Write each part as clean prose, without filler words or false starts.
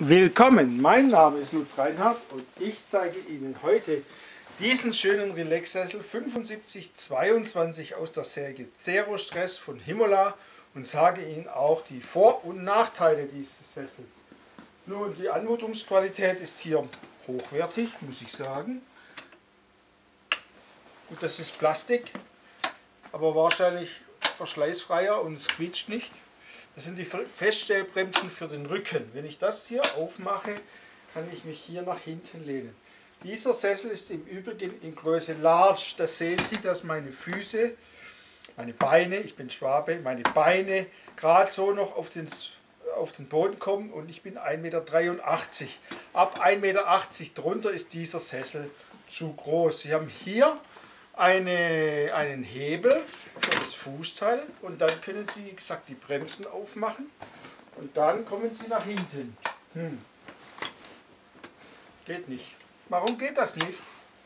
Willkommen, mein Name ist Lutz Reinhardt und ich zeige Ihnen heute diesen schönen Relax-Sessel 7522 aus der Serie Zero Stress von Himolla und sage Ihnen auch die Vor- und Nachteile dieses Sessels. Nun, die Anmutungsqualität ist hier hochwertig, muss ich sagen. Gut, das ist Plastik, aber wahrscheinlich verschleißfreier und es quietscht nicht. Das sind die Feststellbremsen für den Rücken. Wenn ich das hier aufmache, kann ich mich hier nach hinten lehnen. Dieser Sessel ist im Übrigen in Größe Large. Das sehen Sie, dass meine Füße, meine Beine, ich bin Schwabe, meine Beine gerade so noch auf den Boden kommen und ich bin 1,83 Meter. Ab 1,80 Meter drunter ist dieser Sessel zu groß. Sie haben hier einen Hebel für das Fußteil und dann können Sie, wie gesagt, die Bremsen aufmachen und dann kommen Sie nach hinten. Geht nicht. Warum geht das nicht?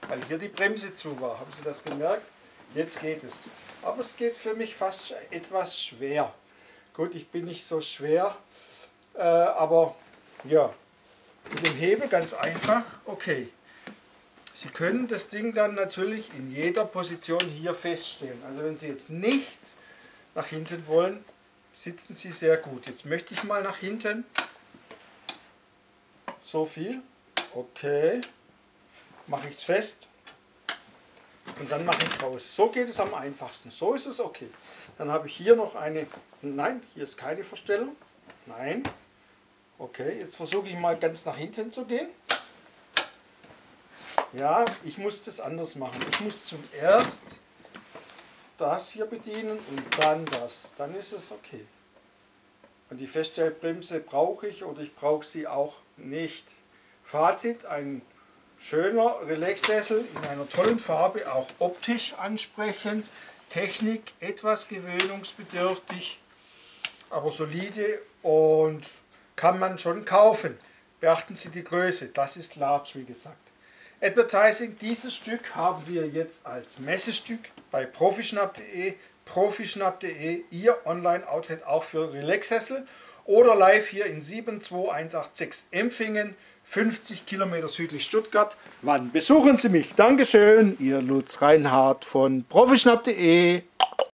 Weil hier die Bremse zu war. Haben Sie das gemerkt? Jetzt geht es. Aber es geht für mich fast etwas schwer. Gut, ich bin nicht so schwer, aber ja, mit dem Hebel ganz einfach. Okay. Sie können das Ding dann natürlich in jeder Position hier feststellen. Also wenn Sie jetzt nicht nach hinten wollen, sitzen Sie sehr gut. Jetzt möchte ich mal nach hinten. So viel. Okay. Mache ich es fest. Und dann mache ich raus. So geht es am einfachsten. So ist es okay. Dann habe ich hier noch eine... Nein, hier ist keine Verstellung. Nein. Okay, jetzt versuche ich mal ganz nach hinten zu gehen. Ja, ich muss das anders machen. Ich muss zuerst das hier bedienen und dann das. Dann ist es okay. Und die Feststellbremse brauche ich oder ich brauche sie auch nicht. Fazit, ein schöner Relax-Sessel in einer tollen Farbe, auch optisch ansprechend. Technik etwas gewöhnungsbedürftig, aber solide und kann man schon kaufen. Beachten Sie die Größe, das ist large, wie gesagt. Advertising, dieses Stück haben wir jetzt als Messestück bei profischnapp.de, profischnapp.de, Ihr Online-Outlet auch für Relax-Sessel oder live hier in 72186 Empfingen, 50 Kilometer südlich Stuttgart. Wann besuchen Sie mich? Dankeschön, Ihr Lutz Reinhardt von profischnapp.de.